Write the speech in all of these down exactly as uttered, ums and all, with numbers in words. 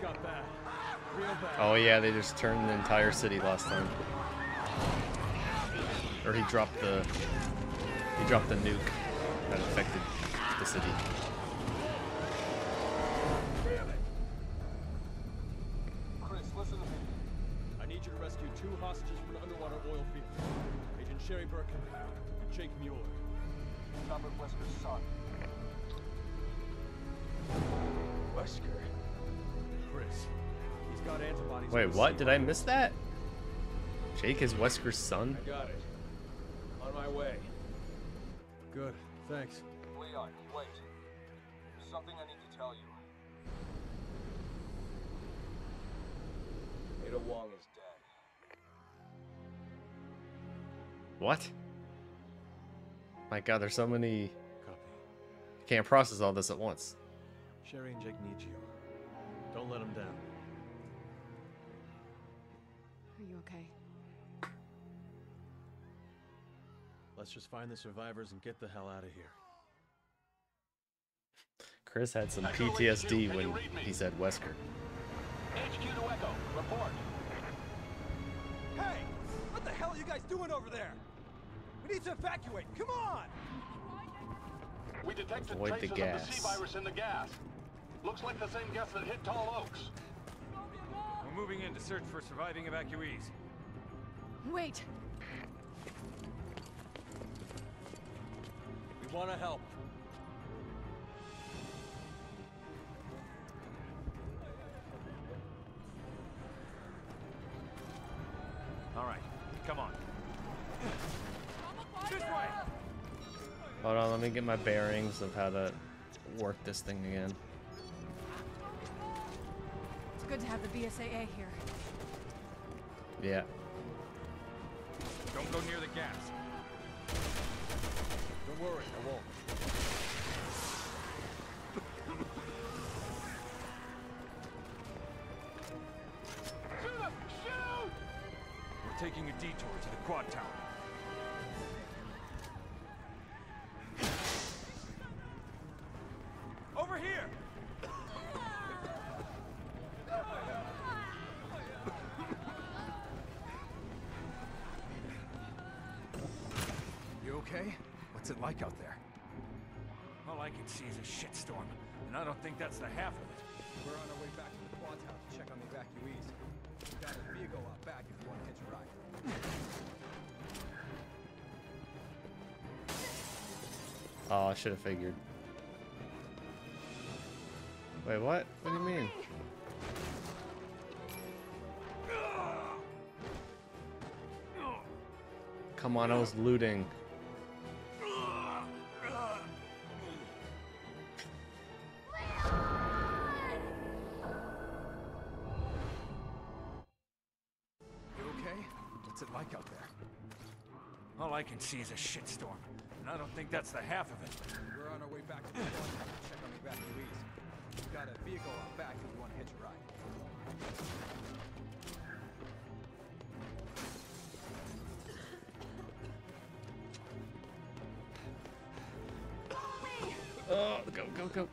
just got bad. Real bad. Oh yeah, they just turned the entire city last time. Or he dropped the he dropped the nuke that affected the city. Chris, listen to me. I need you to rescue two hostages from an underwater oil field. Agent Sherry Birkin and Jake Mueller. Robert Wesker's son. Wesker. Chris. He's got antibodies. Wait, what? Did I miss that? Jake is Wesker's son? I got it. On my way. Good. Thanks. Leon, wait. There's something I need to tell you. Ada Wong is dead. What? My God, there's so many. Copy. Can't process all this at once. Sherry and Jake need you. Don't let them down. Are you okay? Let's just find the survivors and get the hell out of here. Chris had some P T S D when he said Wesker. H Q to Echo, report. Hey, what the hell are you guys doing over there? We need to evacuate. Come on. We detected traces of the C-Virus in the gas. Looks like the same gas that hit Tall Oaks. We're moving in to search for surviving evacuees. Wait. We want to help. All right, come on. This way. Hold on, let me get my bearings of how to work this thing again. Good to have the B S A A here. Yeah. Don't go near the gas. Don't worry, I won't. Shoot! Shoot! We're taking a detour to the quad tower. Over here! Okay? What's it like out there? All I can see is a shitstorm, and I don't think that's the half of it. We're on our way back to the quad town to check on the evacuees. You got a vehicle out back if you want to catch a ride. Oh, I should have figured. Wait, what? What do you mean? Come on, I was looting. I can see is a shitstorm, and I don't think that's the half of it. We're on our way back to the to check on the evacuees. We've got a vehicle out back if you want to hitch a ride. Oh, go, go, go.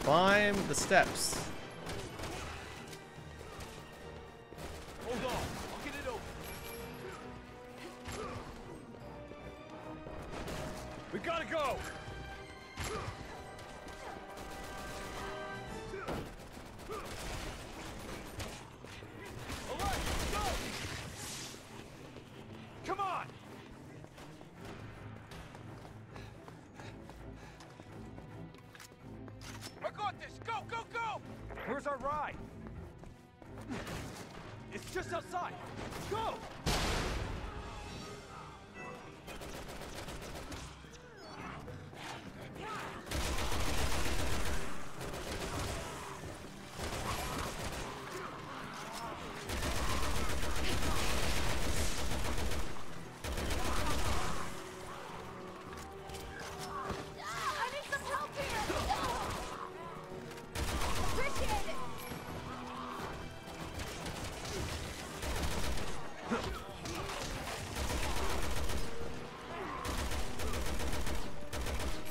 Climb the steps. Hold on, I'll get it open. We gotta go. All right, go. Come on. Go, go, go! Where's our ride? It's just outside. Go!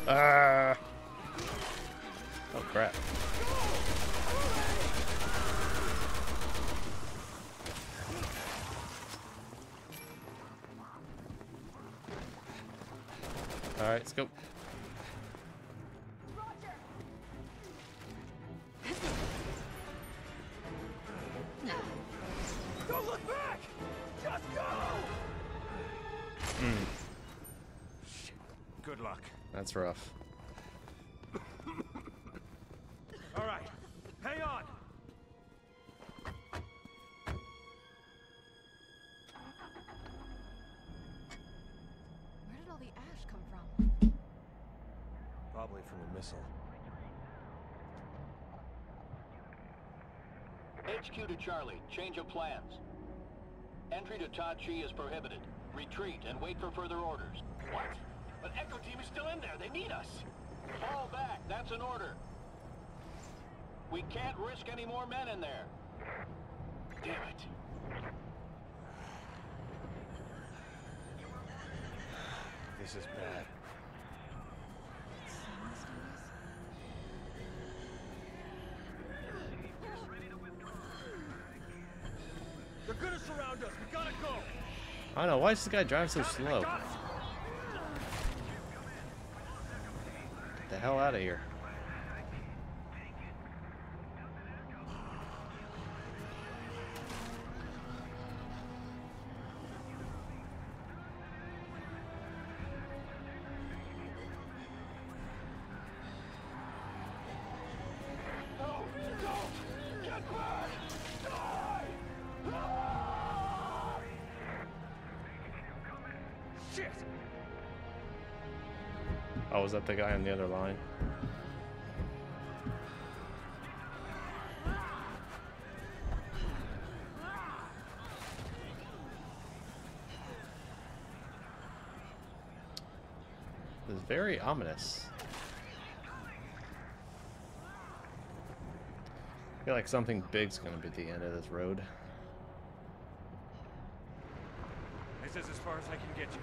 Uh, oh, crap. All right, let's go. That's rough. All right, hang on. Where did all the ash come from? Probably from a missile. H Q to Charlie, change of plans. Entry to Tachi is prohibited. Retreat and wait for further orders. What? But Echo Team is still in there. They need us. Fall back. That's an order. We can't risk any more men in there. Damn it. This is bad. They're gonna surround us. We gotta go. I don't know. Why does this guy drive so slow? The hell out of here. No, don't get back. Die. Ah! Shit. Oh, was that the guy on the other line? It was very ominous. I feel like something big's gonna be at the end of this road. This is as far as I can get you.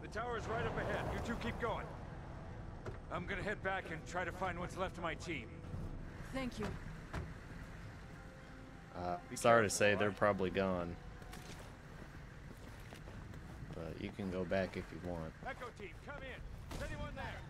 The tower's right up ahead. You two keep going. I'm gonna head back and try to find what's left of my team. Thank you. Uh, sorry to say they're probably gone. But you can go back if you want. Echo team, come in. Is anyone there?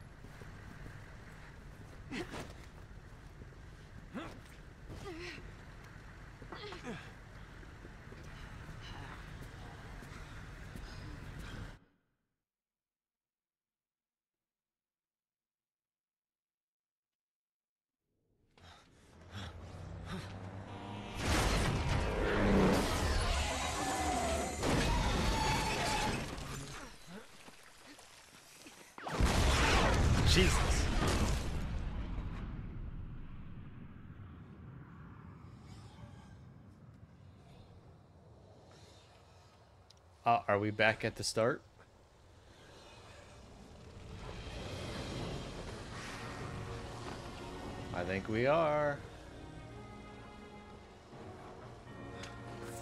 Jesus. Uh, are we back at the start? I think we are.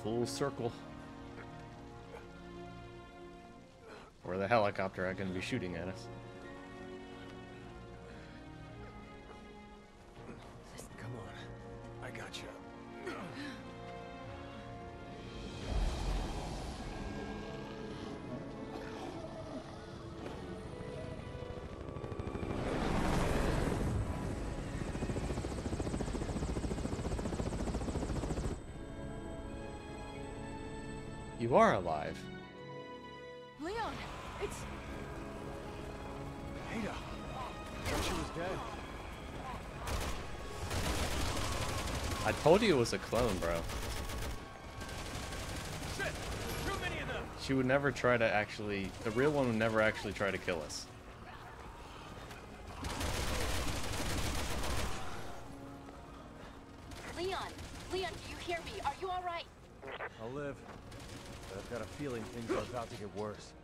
Full circle. Or the helicopter are going to be shooting at us. You are alive. Leon, it's... Ada. I thought she was dead. I told you it was a clone, bro. Shit. Too many of them. She would never try to actually... The real one would never actually try to kill us. Leon. Leon, do you hear me? Are you alright? I'll live. I've got a feeling things are about to get worse.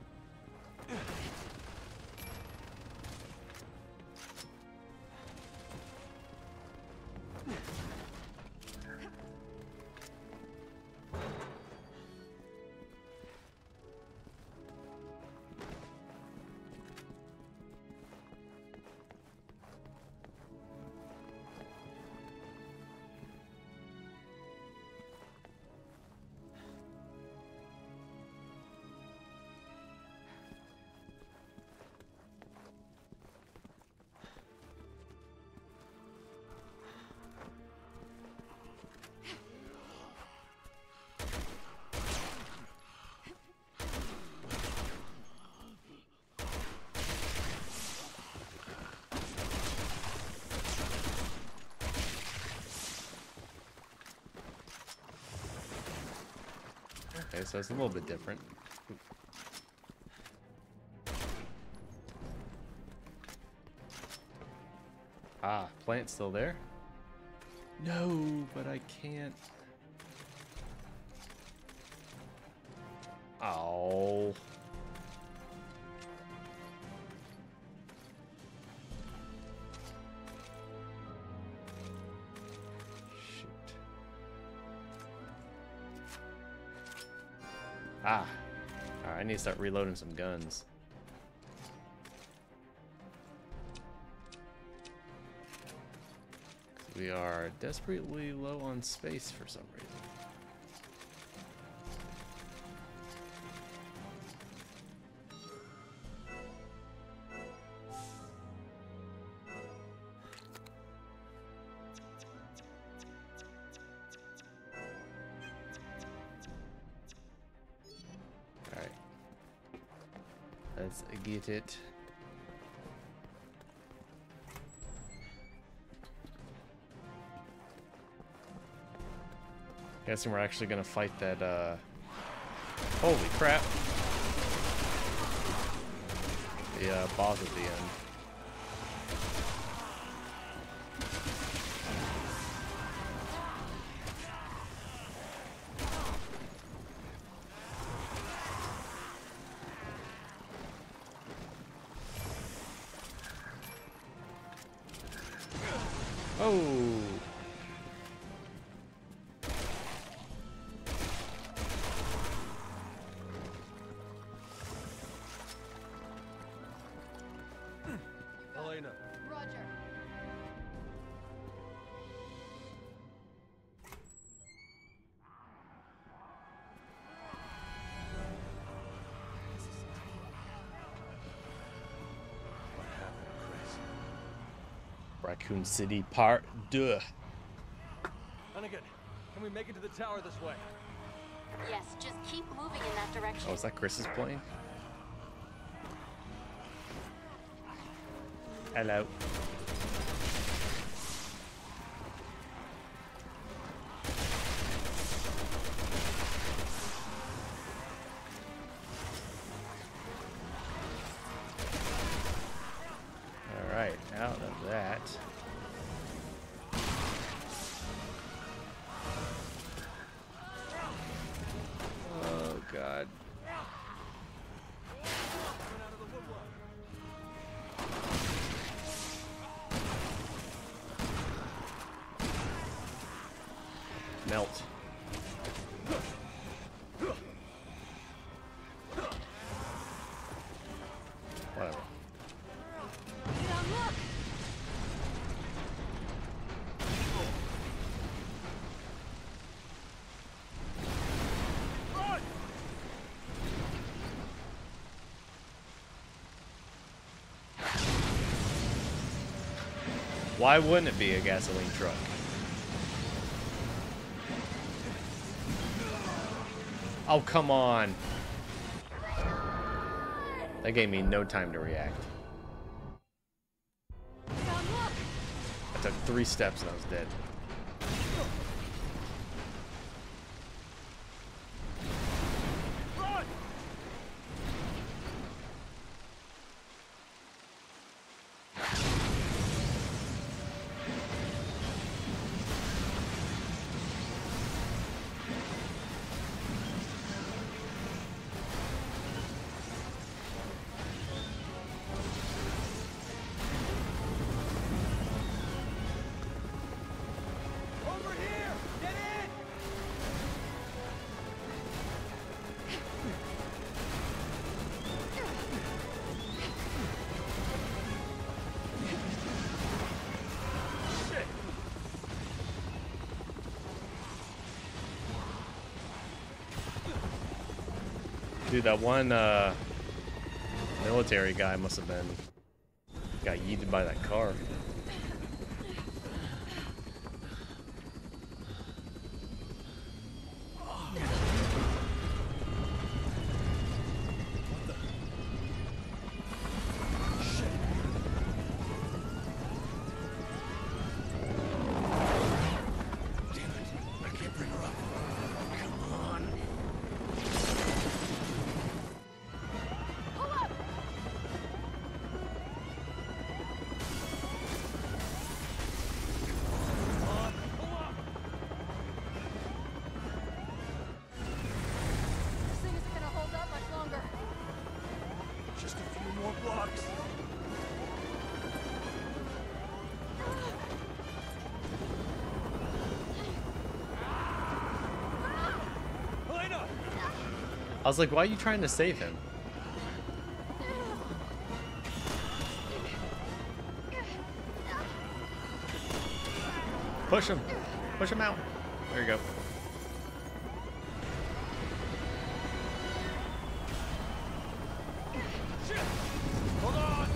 anyway, so it's a little bit different. Ah, plant's still there? No, but I can't. Oh. Shoot. Ah. Alright, I need to start reloading some guns. We are desperately low on space for some reason. All right, let's get it. I'm guessing we're actually gonna fight that, uh... holy crap! The, uh, boss at the end. Oh! Raccoon City Part Deux. Hunnigan, can we make it to the tower this way? Yes, just keep moving in that direction. Oh, is that Chris's plane? Hello. Melt. Whatever. Why wouldn't it be a gasoline truck? Oh, come on. That gave me no time to react. I took three steps and I was dead. Dude, that one uh, military guy must have been got yeeted by that car. Damn it! I can't bring her up. Come on. bugs. Helena! I was like, why are you trying to save him? Push him. Push him out. There you go. Shit. Hold on.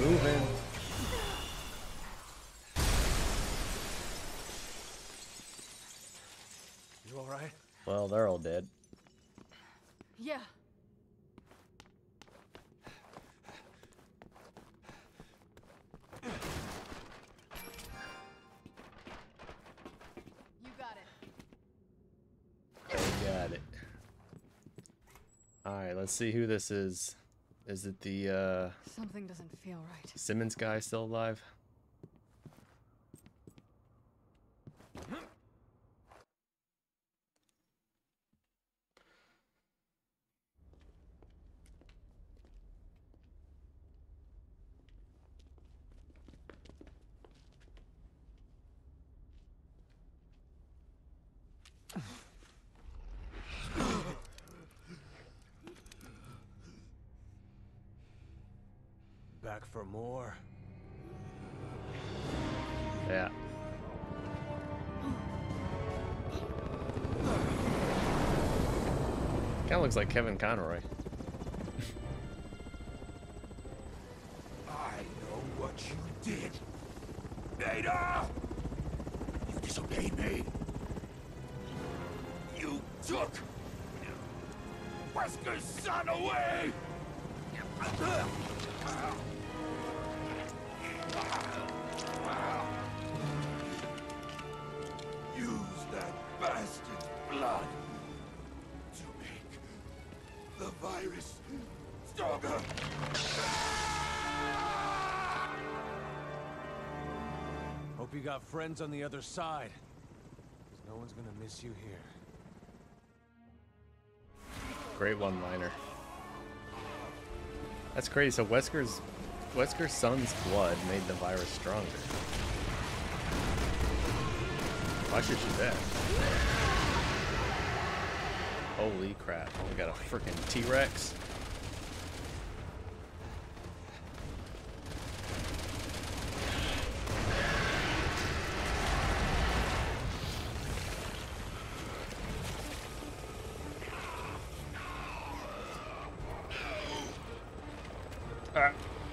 Moving. You all right? Well, they're all dead. Yeah. You got it. I got it. All right, let's see who this is. Is it the, uh... something doesn't feel right. Simmons guy still alive? Back for more. Yeah. Kind of looks like Kevin Conroy. I know what you did, Ada. You disobeyed me. You took Wesker's son away. Use that bastard's blood to make the virus stronger. Hope you got friends on the other side. No one's gonna miss you here. Great one-liner. That's crazy. So Wesker's Wesker's son's blood made the virus stronger. Why should she that? Holy crap! We got a freaking T-Rex.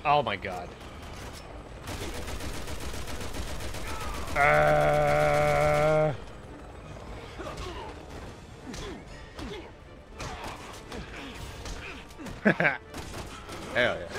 Oh my god. Uh... Hell yeah.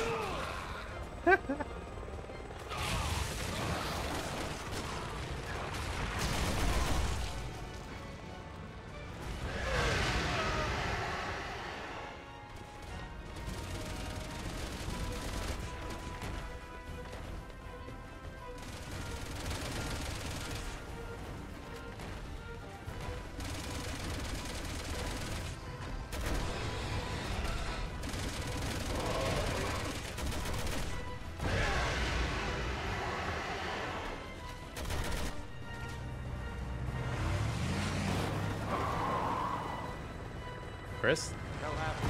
Chris? No happen.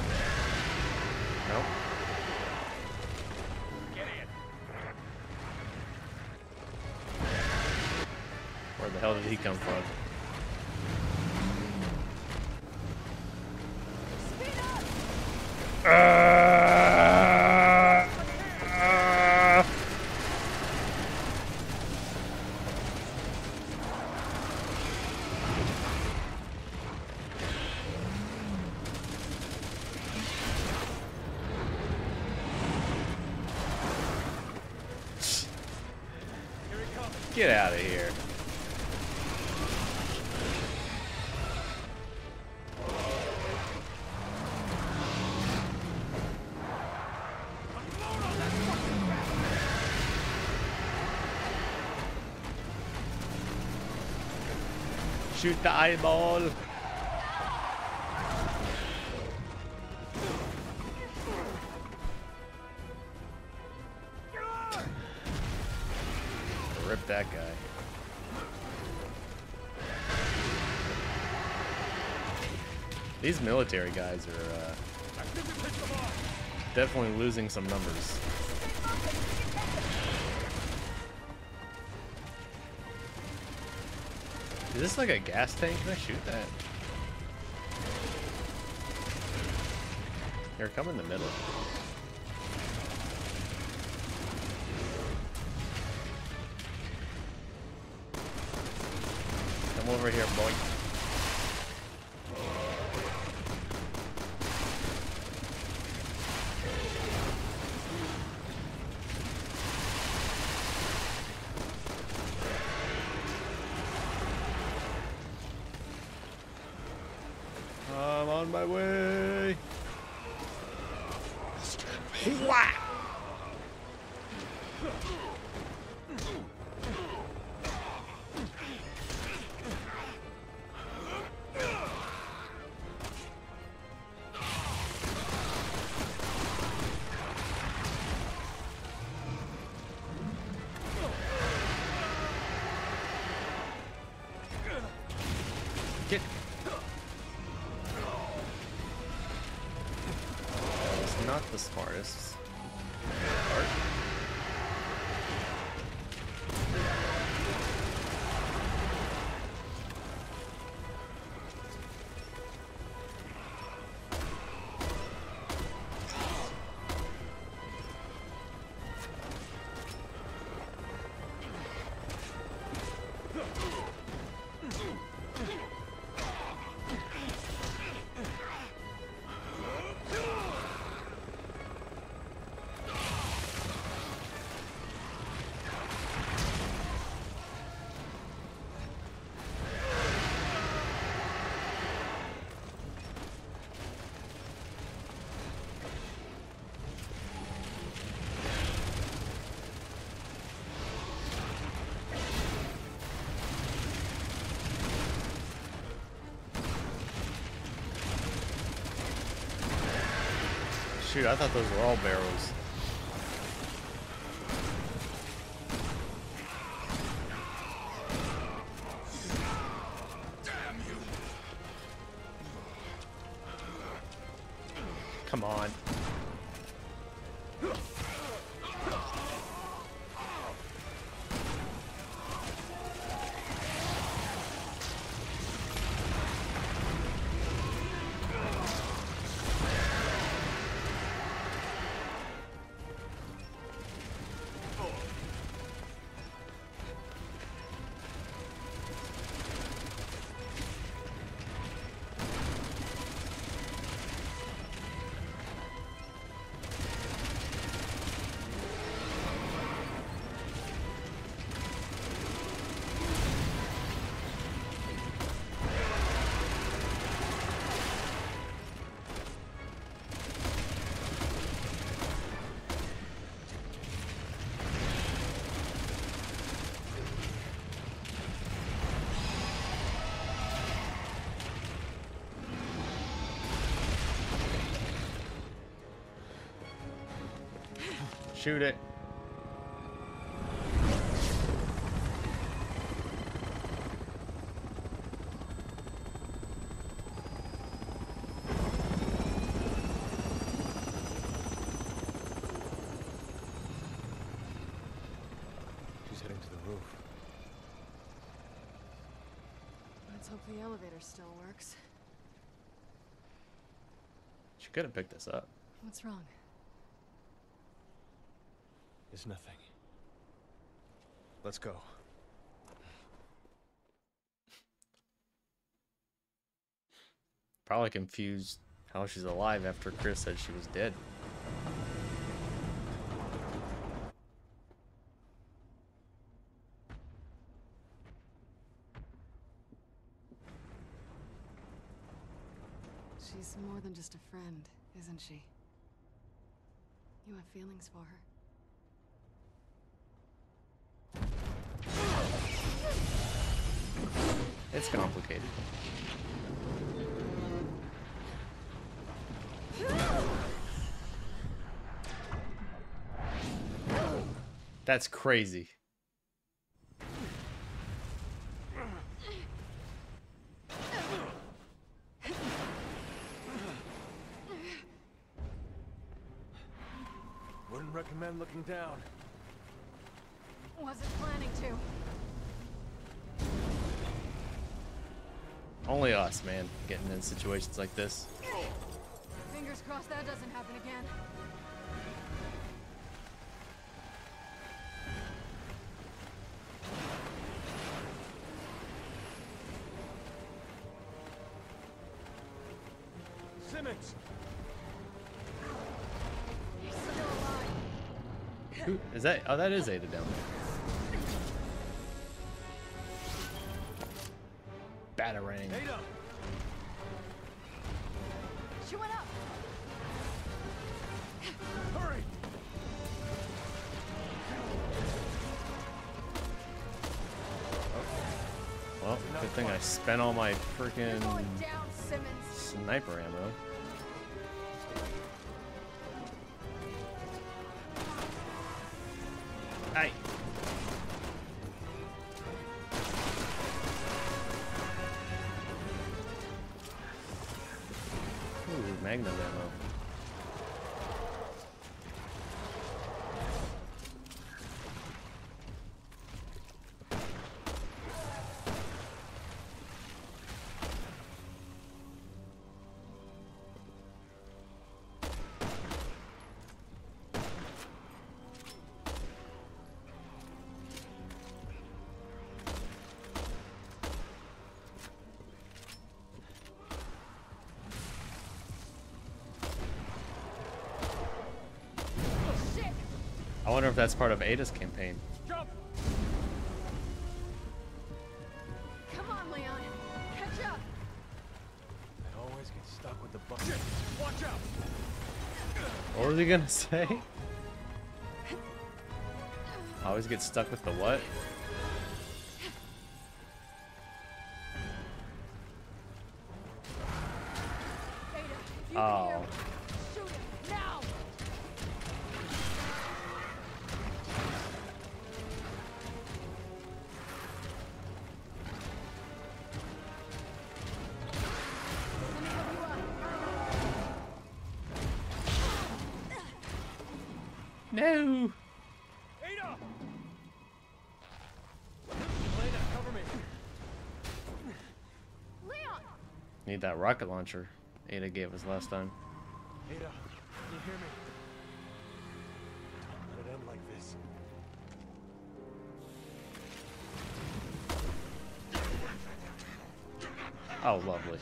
Nope. Get in. Where the hell did he come from? Speed up! Uh... Get out of here. Shoot the eyeball. Rip that guy. These military guys are uh, definitely losing some numbers. Is this like a gas tank? Can I shoot that? Here, come in the middle. Come over here, boy. Dude, I thought those were all barrels. Damn you. Come on. Shoot it. She's heading to the roof. Let's hope the elevator still works. She could have picked this up. What's wrong? It's nothing. Let's go. Probably confused how she's alive after Chris said she was dead. just a friend, isn't she? You have feelings for her? It's complicated. That's crazy. Wouldn't recommend looking down. Wasn't planning to. Only us, man, getting in situations like this. Fingers crossed that doesn't happen again. Simmons! He's still alive. Who is that? Oh, that is Ada down there. Batarang. Ada. She went up. Hurry. Oh. Well, good thing I spent all my freaking sniper ammo. Hey. Magnum ammo. I wonder if that's part of Ada's campaign. Jump. Come on, Leon. Catch up. I always get stuck with the bucket. Watch out. What was he gonna say? I always get stuck with the what? Ada, if you oh. No. Ada. Helena, cover me. Leon. Need that rocket launcher Ada gave us last time. Ada, can you hear me? Let it end like this. Oh, lovely.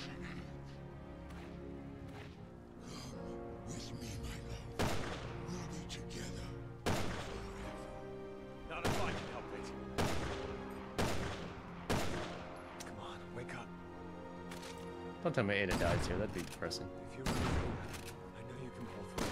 Don't tell me Ada dies here, that'd be depressing. If you were, I know you can hold for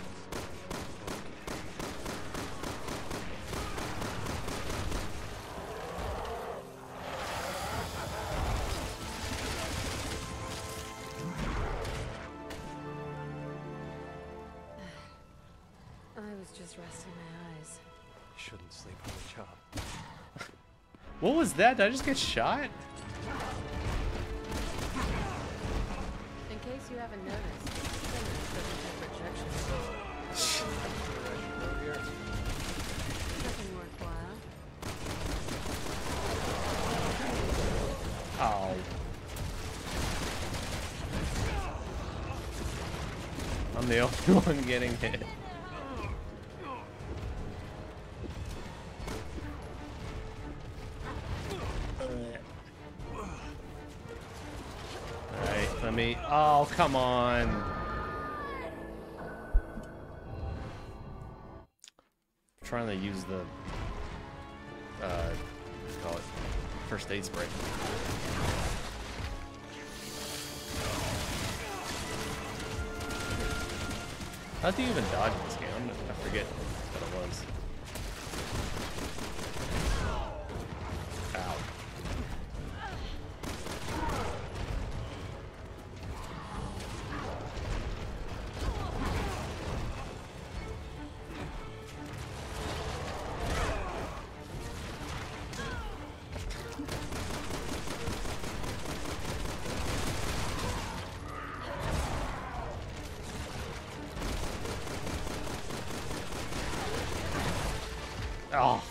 this. I was just resting my eyes. You shouldn't sleep on the job. What was that? Did I just get shot? You haven't noticed. Nothing worthwhile. Oh. I'm the only one getting hit. Me. Oh, come on. I'm trying to use the uh what do you call it? First aid spray. How do you even dodge in this game? I'm gonna, I forget what it was. Ow. Oh.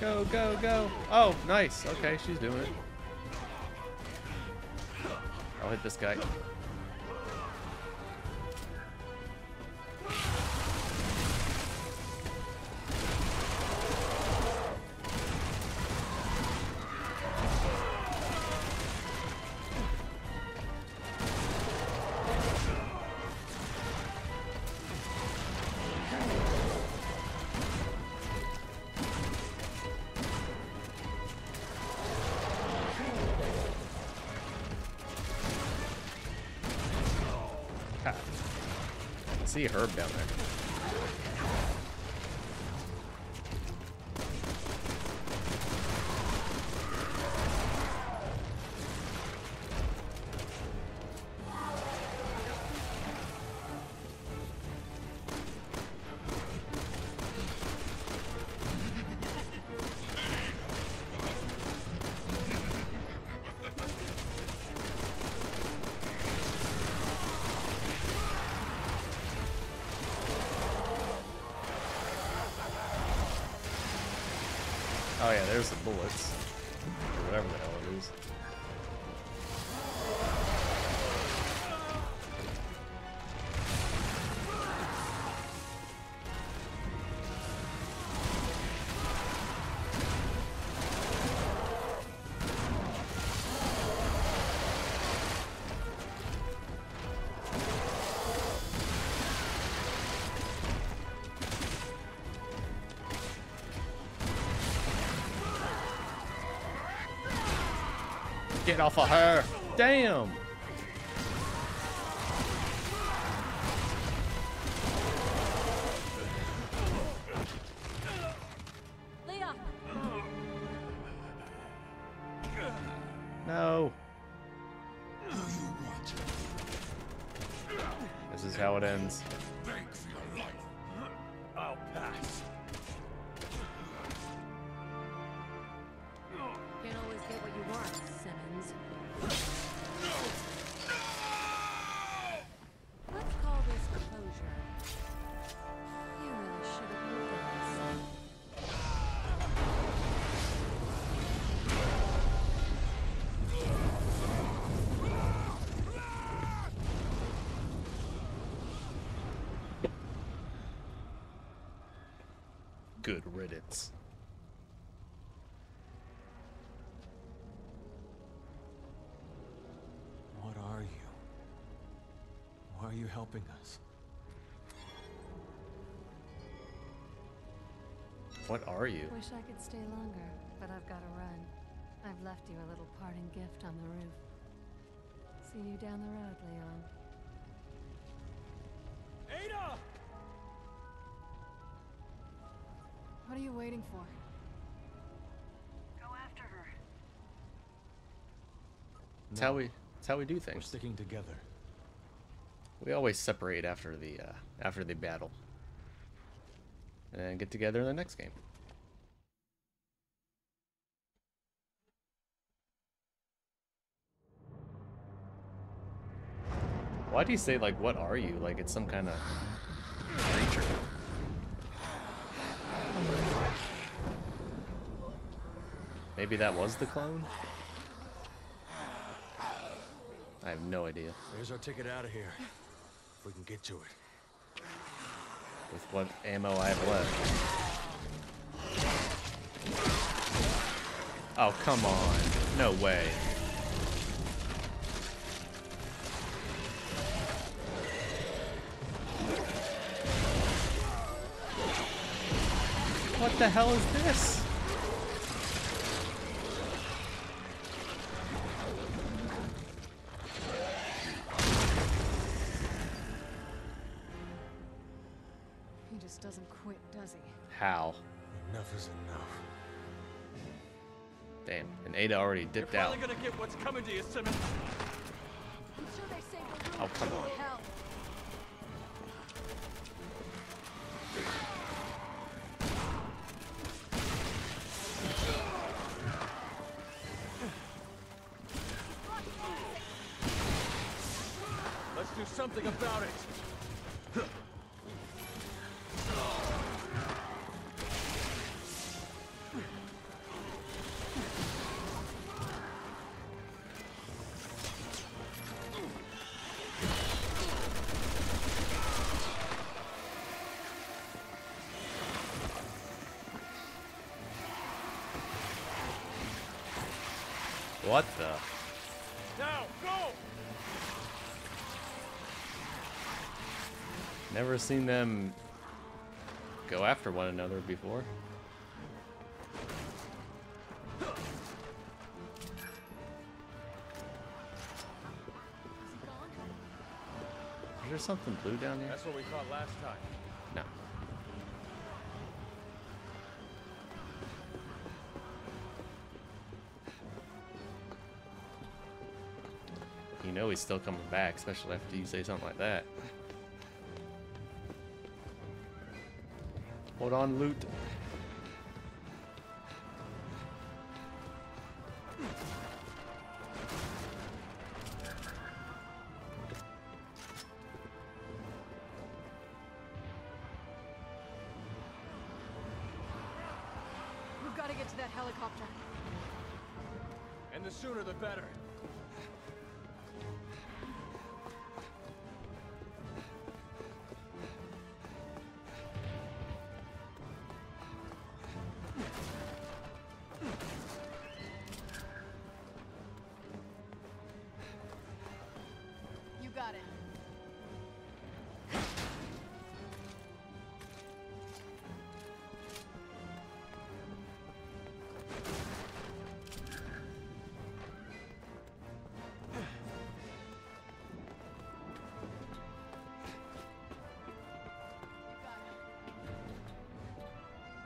Go, go, go. Oh, nice. Okay, she's doing it. I'll hit this guy. I see Herb down there. Oh yeah, there's the bullets. Or whatever the hell it is. Get off of her. Damn. Leon. No. This is how it ends. Good riddance. What are you? Why are you helping us? What are you? Wish I could stay longer, but I've got to run. I've left you a little parting gift on the roof. See you down the road, Leon. Ada! What are you waiting for? Go after her. That's how we, that's how we do things. We're sticking together. We always separate after the uh, after the battle, and get together in the next game. Why do you say like, "What are you?" Like it's some kind of creature. Maybe that was the clone? I have no idea. There's our ticket out of here. If we can get to it. With what ammo I have left. Oh, come on. No way. What the hell is this? He just doesn't quit, does he? How? Enough is enough. Damn, and Ada already dipped You're out. You're gonna get what's coming to you, Simmons. I'm sure they say we're oh, come on. Hell. Let's do something about it. What the? Now, go! Never seen them go after one another before. Has he gone? Is there something blue down there? That's what we caught last time. No. You know he's still coming back, especially after you say something like that. Hold on, loot. We've got to get to that helicopter. And the sooner the better.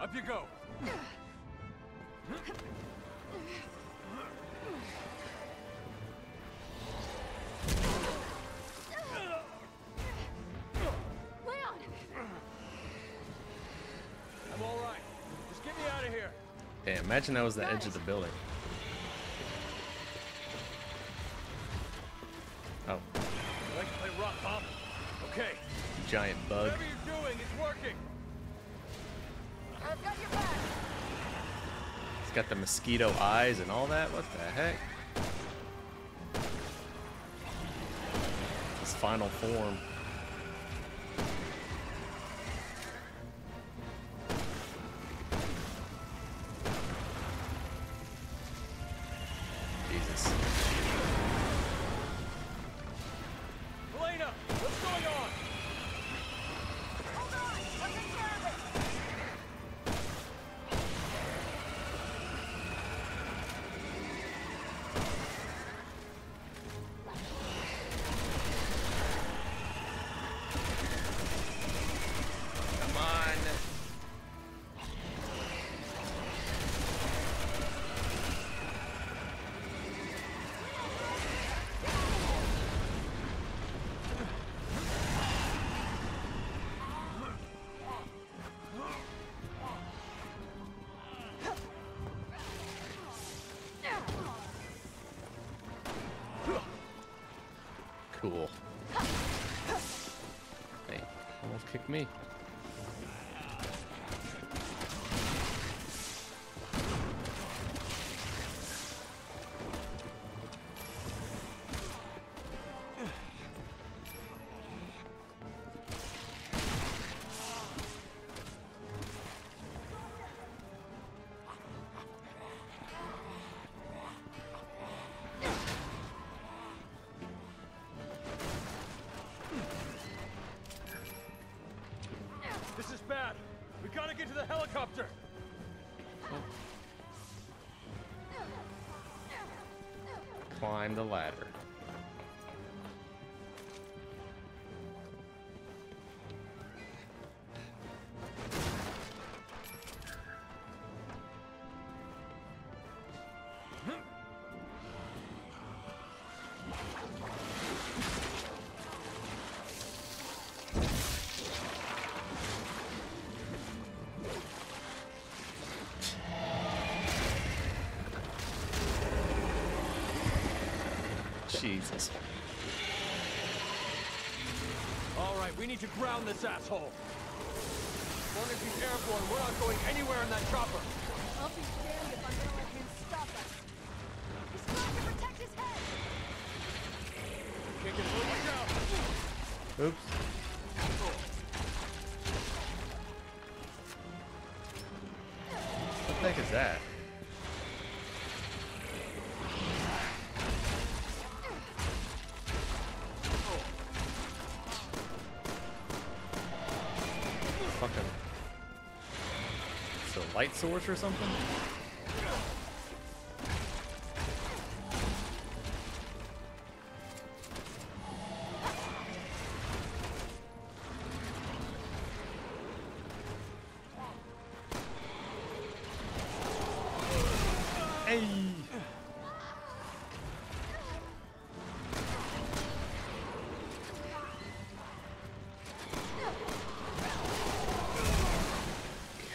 Up you go. Leon! I'm all right. Just get me out of here. Hey, imagine that was the edge of the building. Oh. I like to play rock bottom. Okay. Giant bug. Whatever you're doing, it's working. I've got your back. It's got the mosquito eyes and all that. What the heck? His final form. Jesus. Helena, what's going on? Cool. Hey, almost kicked me. This is bad. We gotta get to the helicopter. Climb the ladder. Jesus. All right, we need to ground this asshole. As long as he's airborne, we're not going anywhere in that chopper. I'll be damned if I'm gonna let him stop us. He's trying to protect his head. Kick his little out. Oops. What the heck is that? Light source or something? Hey!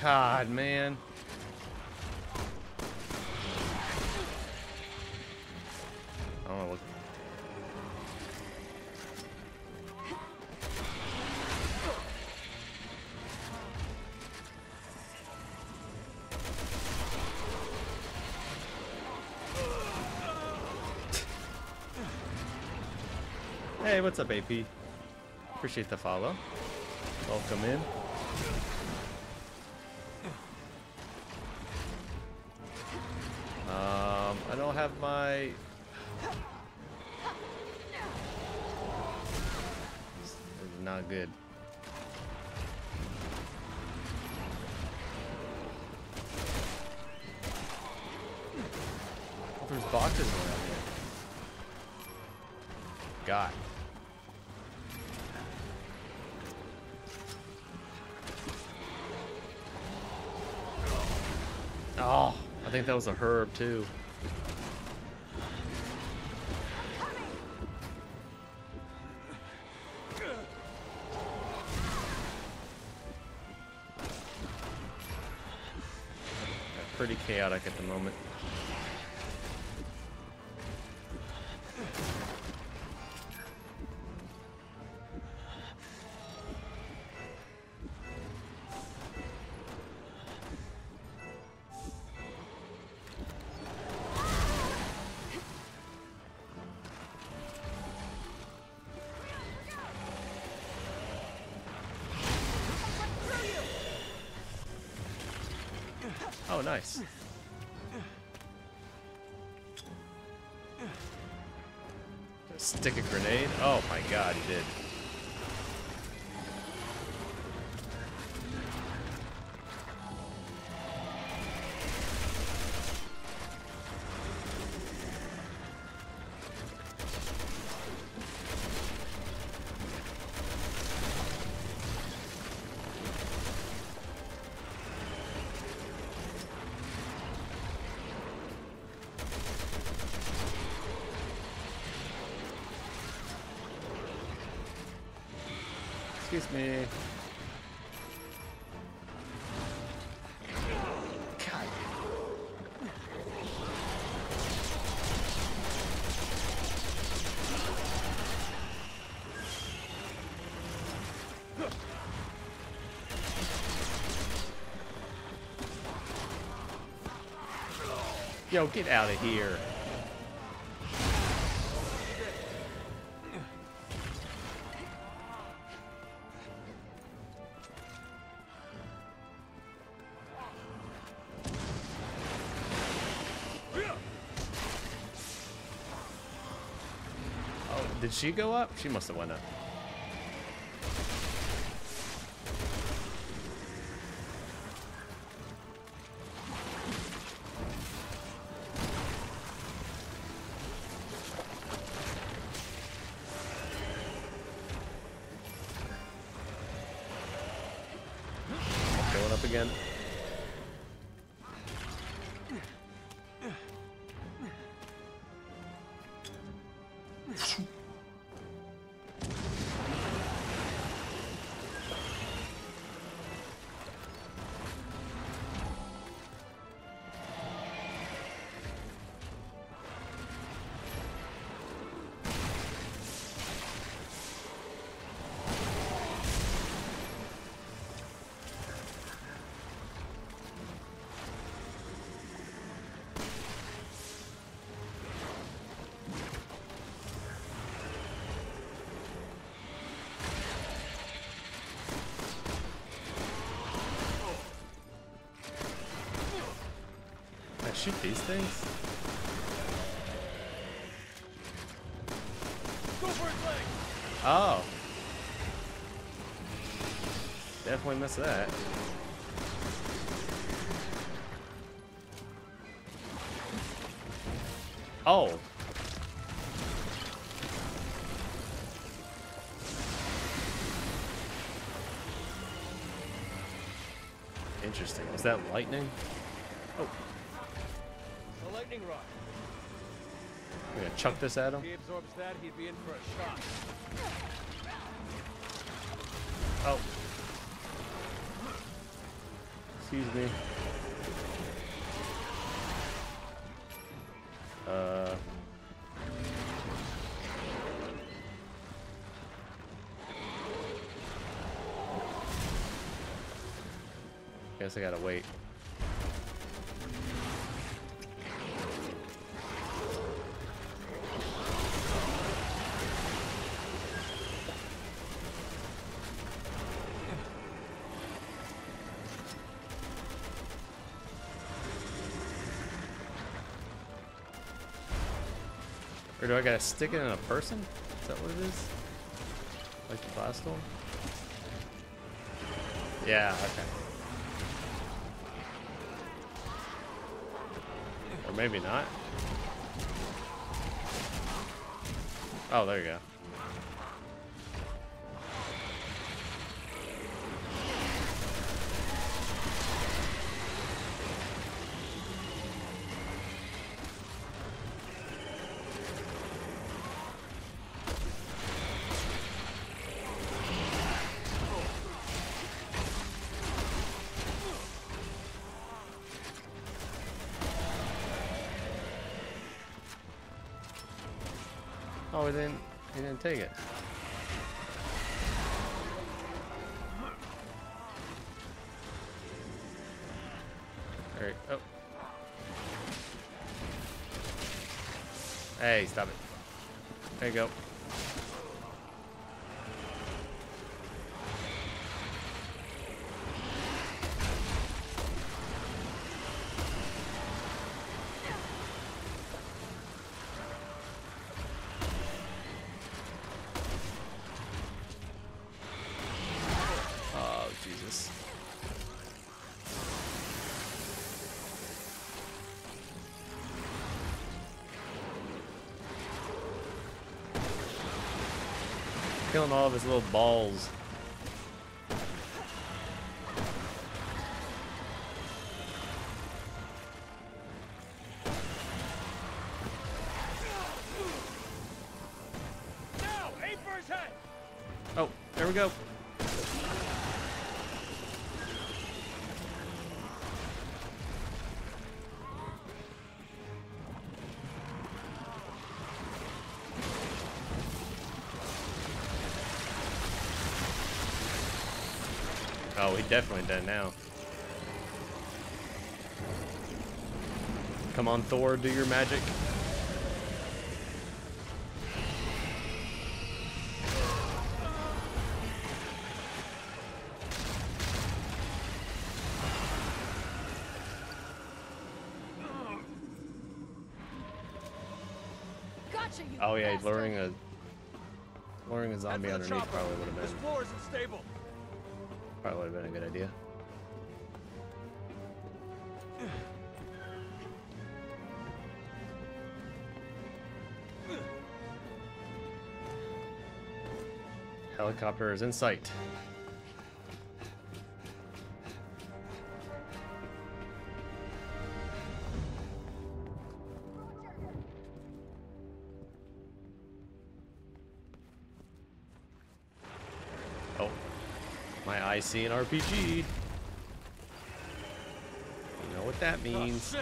God, man. I don't want to look. Hey, what's up, A P? Appreciate the follow. Welcome in. I don't have my... This is not good. Oh, there's boxes around here. God. Oh, I think that was a herb too. Pretty chaotic at the moment. Oh, nice. Just stick a grenade. Oh my God, he did. Excuse me. God. Yo, get out of here. Did she go up? She must have went up. up again. Shoot these things. Oh. Definitely missed that. Oh. Interesting. Was that lightning? Oh. Rock. I'm gonna chuck this at him. If he absorbs that, he'd be in for a shock. Oh. Excuse me. Uh. Guess I gotta wait. Or do I gotta stick it in a person? Is that what it is? Like the last one? Yeah, okay. Or maybe not. Oh, there you go. Oh, he didn't, he didn't take it. All right, oh. Hey, stop it. There you go. Killing all of his little balls. No, aim for his head. Oh, there we go. Oh, he definitely done now. Come on, Thor, do your magic. Gotcha, you oh yeah, luring a luring a zombie underneath probably would have been. This floor isn't stable. Probably would have been a good idea. Helicopter is in sight. My eye seeing R P G. You know what that means.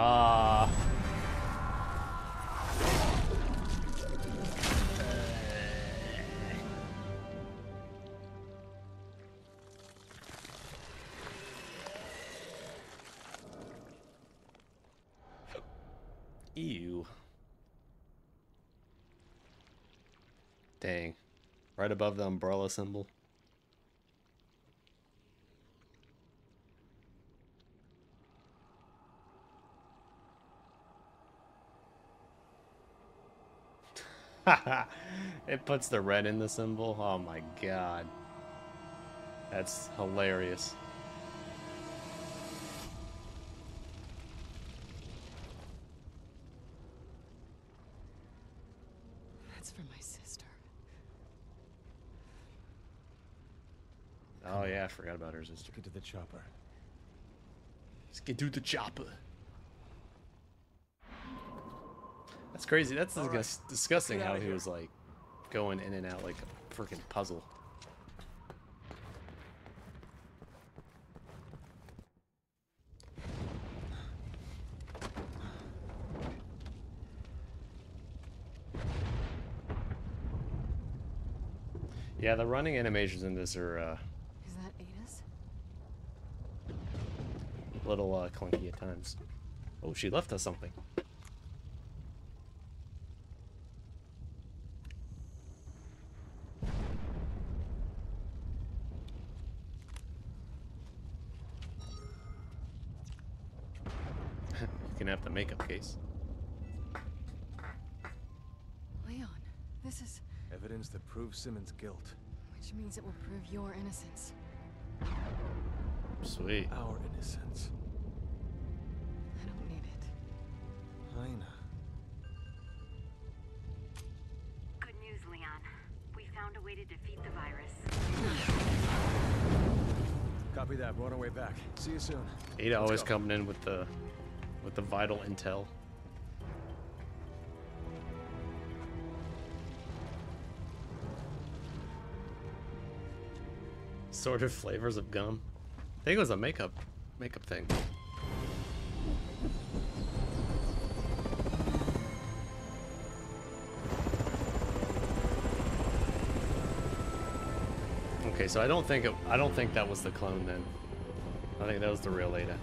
Oh, ew. Dang. Right above the umbrella symbol. It puts the red in the symbol. Oh my god. That's hilarious. I forgot about her sister. Let's get to the chopper. Let's get to the chopper. That's crazy. That's like right. Disgusting how he here. was like going in and out like a freaking puzzle. Yeah, the running animations in this are uh, little uh, clunky at times. Oh, she left us something. You can have the makeup case. Leon, this is... evidence that proves Simmons' guilt. Which means it will prove your innocence. Sweet. Our innocence. I don't need it. Helena. Good news, Leon. We found a way to defeat the virus. Copy that. We're on our way back. See you soon. Ada Let's always go. coming in with the with the vital intel. Sort of flavors of gum. I think it was a makeup, makeup thing. Okay, so I don't think it, I don't think that was the clone then. I think that was the real Ada.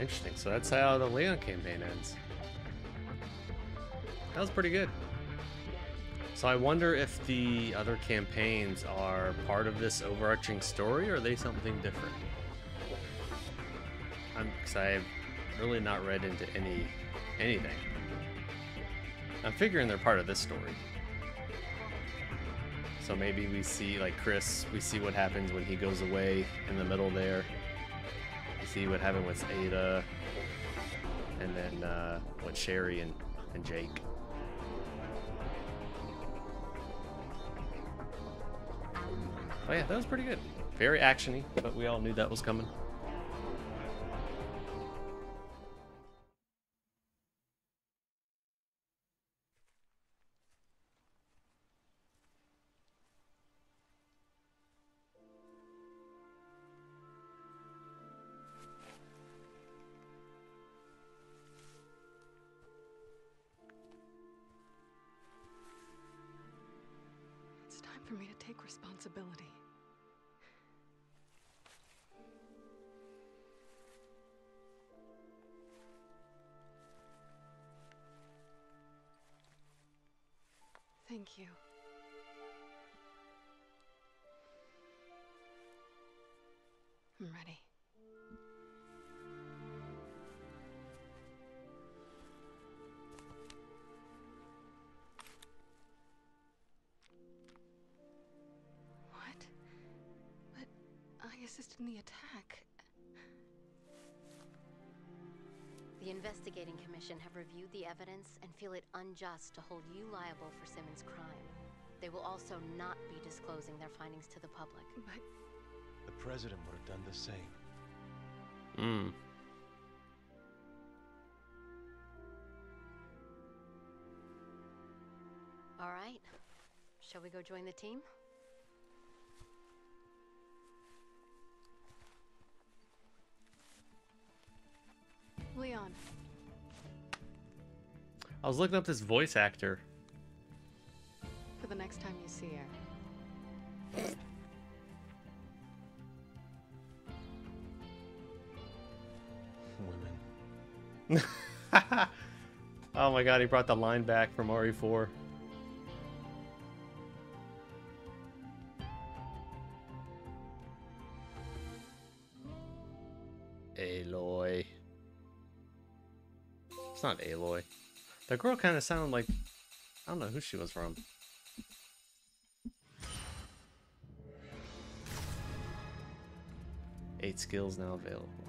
Interesting. So that's how the Leon campaign ends. That was pretty good. So I wonder if the other campaigns are part of this overarching story, or are they something different? I'm, because I've really not read into any anything. I'm figuring they're part of this story. So maybe we see, like Chris, we see what happens when he goes away in the middle there. See what happened with Ada, and then uh, with Sherry and, and Jake. Oh yeah, that was pretty good. Very actiony, but we all knew that was coming. for me to take responsibility. Thank you. I'm ready. What? But I assisted in the attack. The investigating commission have reviewed the evidence and feel it unjust to hold you liable for Simmons' crime. They will also not be disclosing their findings to the public. But... the president would have done the same. Hmm. All right. Shall we go join the team? Leon. I was looking up this voice actor. For the next time you see her. Women. Oh my god, he brought the line back from R E four. Aloy. It's not Aloy. The girl kind of sounded like... I don't know who she was from. Eight skills now available.